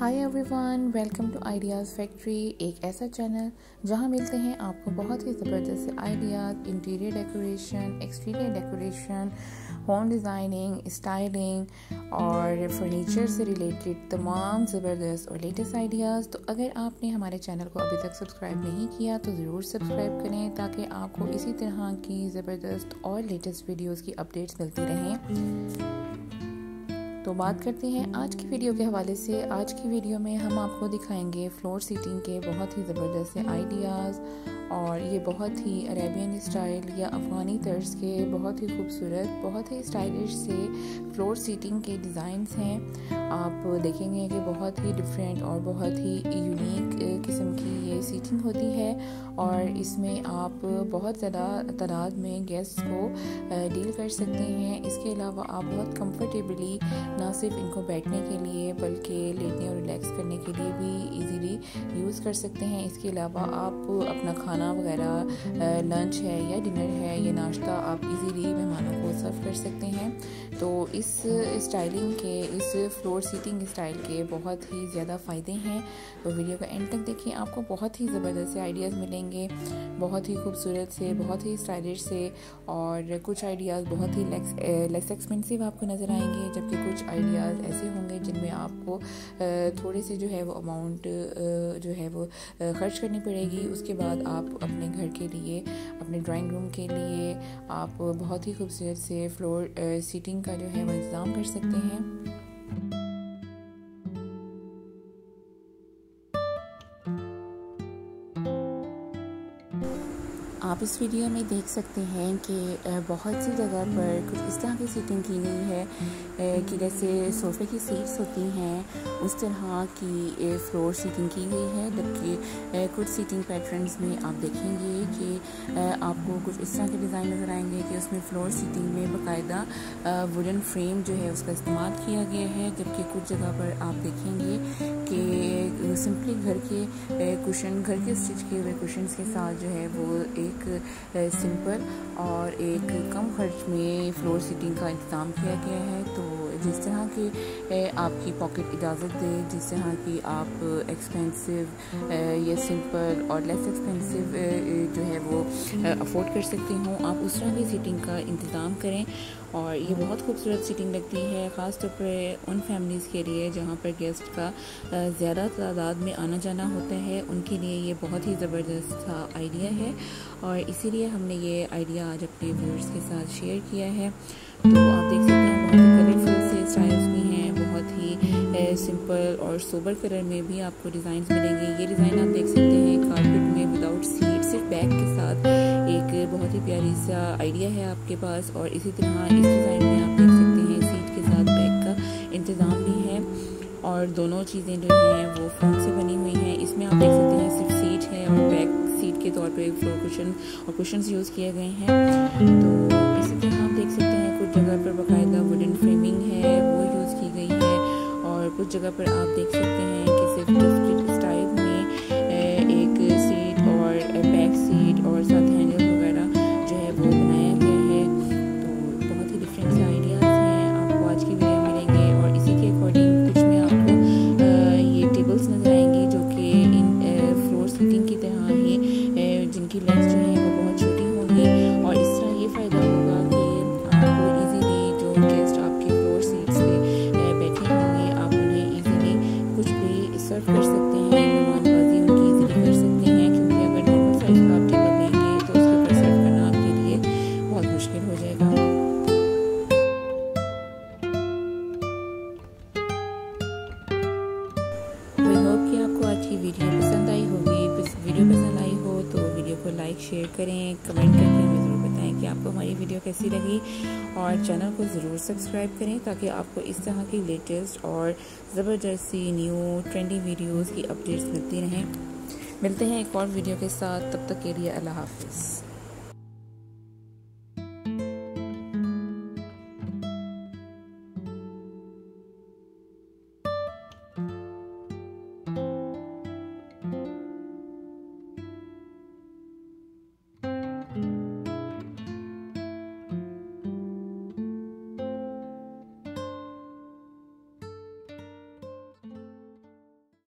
Hi everyone, welcome to ideas factory, एक ऐसा channel जहां मिलते हैं आपको बहुत ही ज़बरदस्त ideas interior decoration, exterior decoration, home designing, styling और फर्नीचर से रिलेटेड तमाम ज़बरदस्त और लेटेस्ट आइडियाज़। तो अगर आपने हमारे चैनल को अभी तक सब्सक्राइब नहीं किया तो ज़रूर सब्सक्राइब करें ताकि आपको इसी तरह की ज़बरदस्त और लेटेस्ट वीडियोज़ की अपडेट्स मिलती रहें। तो बात करते हैं आज की वीडियो के हवाले से। आज की वीडियो में हम आपको दिखाएंगे फ्लोर सीटिंग के बहुत ही ज़बरदस्त आइडियाज़, और ये बहुत ही अरेबियन स्टाइल या अफ़गानी तर्ज के बहुत ही खूबसूरत, बहुत ही स्टाइलिश से फ्लोर सीटिंग के डिज़ाइंस हैं। आप देखेंगे कि बहुत ही डिफरेंट और बहुत ही यूनिक किस्म की ये सीटिंग होती है, और इसमें आप बहुत ज़्यादा तादाद में गेस्ट को डील कर सकते हैं। इसके अलावा आप बहुत कंफर्टेबली ना सिर्फ इनको बैठने के लिए बल्कि लेटने और रिलैक्स करने के लिए भी इजीली यूज़ कर सकते हैं। इसके अलावा आप अपना खाना वगैरह, लंच है या डिनर है या नाश्ता, आप इजीली मेहमानों को सर्व कर सकते हैं। तो इस स्टाइलिंग के, इस फ्लोर सीटिंग स्टाइल के बहुत ही ज़्यादा फ़ायदे हैं। तो वीडियो का एंड तक देखिए, आपको बहुत ही ज़बरदस्त आइडियाज़ मिलेंगे, बहुत ही खूबसूरत से, बहुत ही स्टाइलिश से, और कुछ आइडियाज़ बहुत ही लेस एक्सपेंसिव आपको नज़र आएंगे, जबकि कुछ आइडियाज़ ऐसे होंगे जिनमें आपको थोड़े से जो है वो अमाउंट जो है वो खर्च करनी पड़ेगी। उसके बाद आप अपने घर के लिए, अपने ड्राइंग रूम के लिए आप बहुत ही खूबसूरत से फ्लोर सीटिंग का जो है वो इंतज़ाम कर सकते हैं। आप इस वीडियो में देख सकते हैं कि बहुत सी जगह पर कुछ इस तरह की सीटिंग की गई है कि जैसे सोफ़े की सीट्स होती हैं, उस तरह की फ्लोर सीटिंग की गई है। जबकि कुछ सीटिंग पैटर्न्स में आप देखेंगे कि आपको कुछ इस तरह के डिज़ाइन नज़र आएंगे कि उसमें फ्लोर सीटिंग में बाकायदा वुडन फ्रेम जो है उसका इस्तेमाल किया गया है। जबकि कुछ जगह पर आप देखेंगे कि सिंपली घर के कुशन, घर के स्टिच किए हुए कुशन्स के साथ जो है वो एक सिंपल और एक कम खर्च में फ्लोर सीटिंग का इंतज़ाम किया गया है। तो जिस तरह की आपकी पॉकेट इजाज़त दे, जिस तरह की आप एक्सपेंसिव या सिंपल और लेस एक्सपेंसिव जो है वो अफोर्ड कर सकते हो, आप उस तरह की सीटिंग का इंतज़ाम करें। और ये बहुत खूबसूरत सीटिंग लगती है, ख़ास तौर पर उन फैमिलीज़ के लिए जहाँ पर गेस्ट का ज़्यादा तादाद में आना जाना होता है, उनके लिए ये बहुत ही ज़बरदस्त सा आइडिया है, और इसीलिए हमने ये आइडिया आज अपने व्यूअर्स के साथ शेयर किया है। तो आप देख सकते हैं बहुत ही कलरफुल से स्टाइल्स भी हैं, बहुत ही सिंपल और सोबर कलर में भी आपको डिज़ाइन मिलेंगे। ये डिज़ाइन आप देख सकते हैं कारपेट में विदाउट सीट, सिर्फ बैग के साथ, एक बहुत ही प्यारी सा आइडिया है आपके पास। और इसी तरह इस डिज़ाइन में आप देख सकते हैं सीट के साथ बैग का इंतज़ाम भी है, और दोनों चीज़ें जो हैं वो फोम से बनी हुई हैं। इसमें आप देख सकते हैं सिर्फ सीट है और बैक सीट के तौर पे फ्लोर कुशन और कुशन्स यूज़ किए गए हैं। तो इसी तरह आप देख सकते हैं कुछ जगह पर बाकायदा वुडन फ्रेमिंग है वो यूज़ की गई है, और कुछ जगह पर आप देख सकते हैं कि सिर्फ गिफ्टेड स्टाइल में एक सीट और बैक सीट और साथ हैंडल वगैरह जो है वो बनाया गया है। तो बहुत ही डिफरेंट से आइडियाज़ हैं, आपको आज की वीडियो मिलेंगे, और इसी के अकॉर्डिंग नजर आएंगी जो कि इन फ्लोर सीटिंग की तरह ही जिनकी लेंथ जो है वो बहुत छोटी होगी। और इस तरह ये फ़ायदा होगा कि आपको इजीली जो गेस्ट आपके फ्लोर सीट्स पे बैठे होंगे, आप उन्हें इजीली कुछ भी सर्व कर सकते हैं, मेहमानबाजी उनकी इजीली कर सकते हैं। क्योंकि अगर नॉर्मल साइज का आप टेबल लेंगे तो उसके ऊपर सर्व करना आपके लिए बहुत मुश्किल हो जाएगा। लाइक शेयर करें, कमेंट करके हमें ज़रूर बताएं कि आपको हमारी वीडियो कैसी लगी, और चैनल को ज़रूर सब्सक्राइब करें ताकि आपको इस तरह की लेटेस्ट और ज़बरदस्त सी न्यू ट्रेंडी वीडियोस की अपडेट्स मिलती रहें। मिलते हैं एक और वीडियो के साथ, तब तक के लिए अल्लाह हाफिज़।